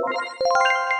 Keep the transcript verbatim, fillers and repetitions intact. You